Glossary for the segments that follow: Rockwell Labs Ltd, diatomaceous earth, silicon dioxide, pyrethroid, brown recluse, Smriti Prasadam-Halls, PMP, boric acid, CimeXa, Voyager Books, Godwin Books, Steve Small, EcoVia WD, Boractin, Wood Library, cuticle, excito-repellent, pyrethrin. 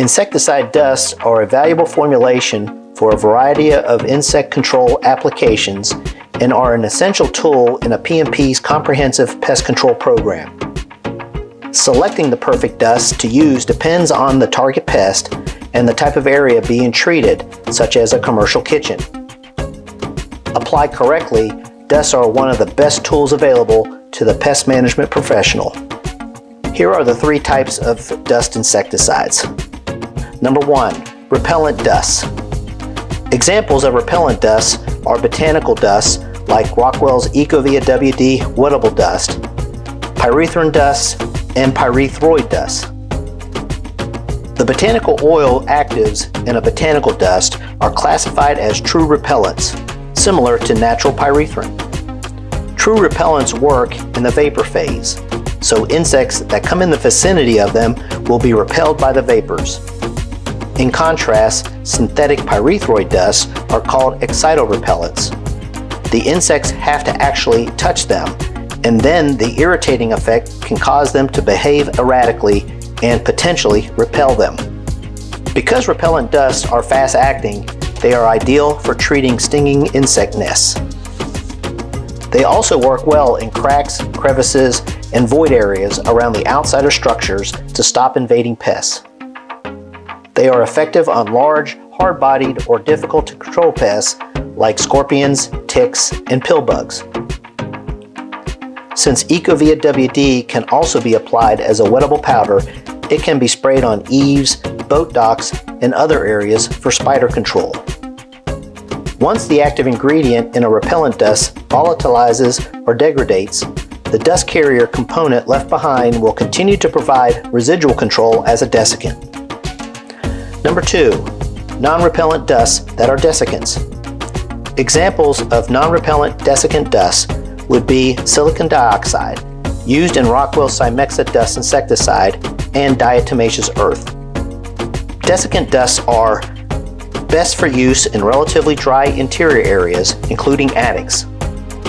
Insecticide dusts are a valuable formulation for a variety of insect control applications and are an essential tool in a PMP's comprehensive pest control program. Selecting the perfect dust to use depends on the target pest and the type of area being treated, such as a commercial kitchen. Applied correctly, dusts are one of the best tools available to the pest management professional. Here are the three types of dust insecticides. Number 1. Repellent dusts. Examples of repellent dusts are botanical dusts like Rockwell's EcoVia WD wettable dust, pyrethrin dusts, and pyrethroid dust. The botanical oil actives in a botanical dust are classified as true repellents, similar to natural pyrethrin. True repellents work in the vapor phase, so insects that come in the vicinity of them will be repelled by the vapors. In contrast, synthetic pyrethroid dusts are called excito-repellents. The insects have to actually touch them, and then the irritating effect can cause them to behave erratically and potentially repel them. Because repellent dusts are fast-acting, they are ideal for treating stinging insect nests. They also work well in cracks, crevices, and void areas around the outside of structures to stop invading pests. They are effective on large, hard-bodied, or difficult-to-control pests like scorpions, ticks, and pill bugs. Since EcoVia WD can also be applied as a wettable powder, it can be sprayed on eaves, boat docks, and other areas for spider control. Once the active ingredient in a repellent dust volatilizes or degradates, the dust carrier component left behind will continue to provide residual control as a desiccant. Number 2. Non-repellent dusts that are desiccants. Examples of non-repellent desiccant dusts would be silicon dioxide, used in Rockwell's CimeXa dust insecticide, and diatomaceous earth. Desiccant dusts are best for use in relatively dry interior areas, including attics,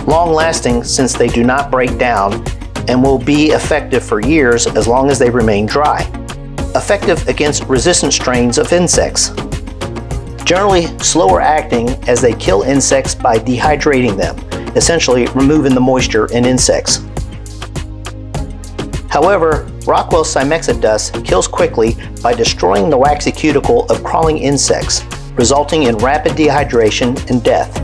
long-lasting since they do not break down and will be effective for years as long as they remain dry. Effective against resistant strains of insects. Generally slower acting as they kill insects by dehydrating them, essentially removing the moisture in insects. However, Rockwell's CimeXa dust kills quickly by destroying the waxy cuticle of crawling insects, resulting in rapid dehydration and death.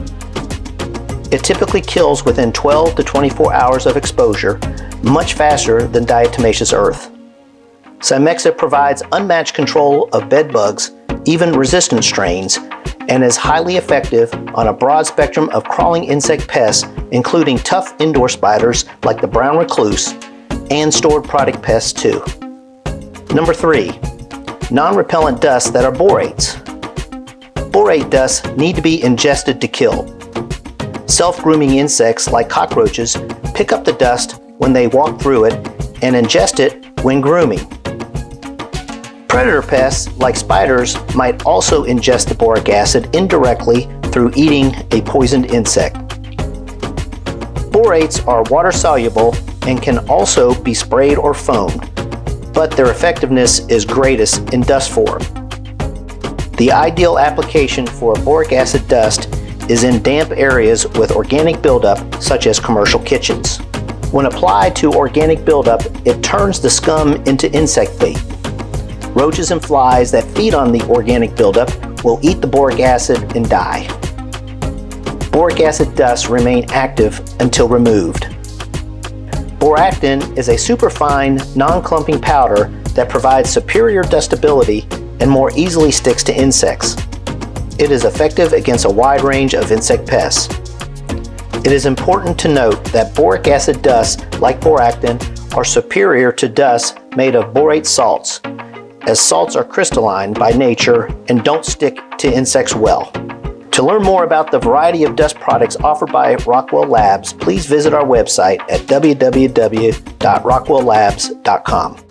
It typically kills within 12 to 24 hours of exposure, much faster than diatomaceous earth. CimeXa provides unmatched control of bed bugs, even resistant strains, and is highly effective on a broad spectrum of crawling insect pests, including tough indoor spiders like the brown recluse and stored product pests too. Number 3. Non-repellent dusts that are borates. Borate dusts need to be ingested to kill. Self-grooming insects like cockroaches pick up the dust when they walk through it and ingest it when grooming. Predator pests, like spiders, might also ingest the boric acid indirectly through eating a poisoned insect. Borates are water-soluble and can also be sprayed or foamed, but their effectiveness is greatest in dust form. The ideal application for boric acid dust is in damp areas with organic buildup, such as commercial kitchens. When applied to organic buildup, it turns the scum into insect bait. Roaches and flies that feed on the organic buildup will eat the boric acid and die. Boric acid dusts remain active until removed. Boractin is a superfine, non-clumping powder that provides superior dustability and more easily sticks to insects. It is effective against a wide range of insect pests. It is important to note that boric acid dusts, like Boractin, are superior to dusts made of borate salts, as salts are crystalline by nature and don't stick to insects well. To learn more about the variety of dust products offered by Rockwell Labs, please visit our website at www.rockwelllabs.com.